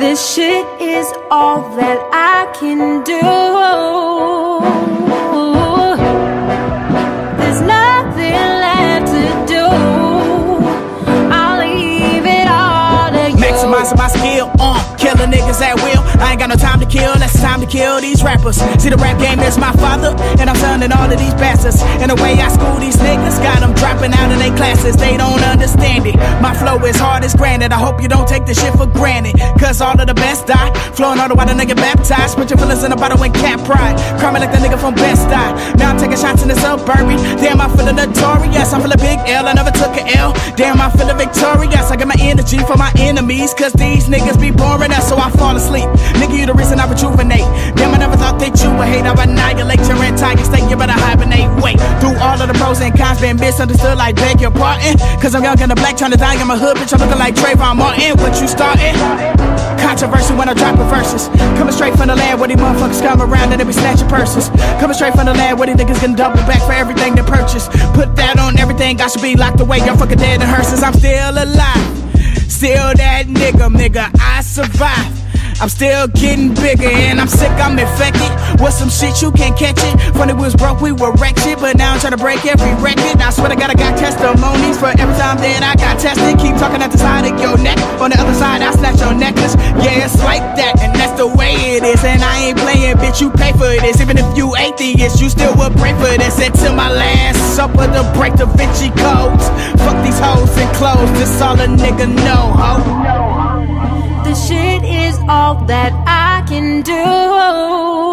This shit is all that I can do. There's nothing left to do. I'll leave it all to you. Maximizing my skill, killing niggas at will. I ain't got no time to kill, that's the time to kill these rappers. See, the rap game is my father, and I'm turning all of these bastards. And the way I school these niggas got them dropping out of their classes. They don't understand it. My flow is hard as granite. I hope you don't take this shit for granted, cause all of the best die. Flowing all the while the nigga baptized. Put your feelings in a bottle and cap pride. Crying like the nigga from Best Eye. Now I'm taking shots in the suburban. Damn, I feel notorious. I feel a big L, I never took an L. Damn, I feel victorious. I get my energy from my enemies, cause these niggas be boring us, so I fall asleep. Nigga, you the reason I rejuvenate. Damn, I never thought that you would hate. I annihilate your entire state, you better hibernate. Wait, through all of the pros and cons, been misunderstood like beg your pardon. Cause I'm young and the black trying to die in my hood, bitch, I'm looking like Trayvon Martin. What you starting? Controversial when I drop the verses. Coming straight from the land where these motherfuckers come around and they be snatching purses. Coming straight from the land where these niggas can double back for everything they purchase. Put that on everything, I should be locked away. Y'all fucking dead in hearses. I'm still alive, still that nigga, I survive. I'm still getting bigger and I'm sick, I'm infected with some shit, you can't catch it. Funny, we was broke, we were wretched, but now I'm trying to break every record. I swear to God, I got testimonies for every time that I got tested. Keep talking at the side of your neck, on the other side I snatch your necklace. Yeah, it's like that, and that's the way it is. And I ain't playing, bitch, you pay for this. Even if you atheist, you still would pray for this. Until my last supper to break the Vinci codes. Fuck these hoes and clothes, this all a nigga know, ho. This shit is all that I can do.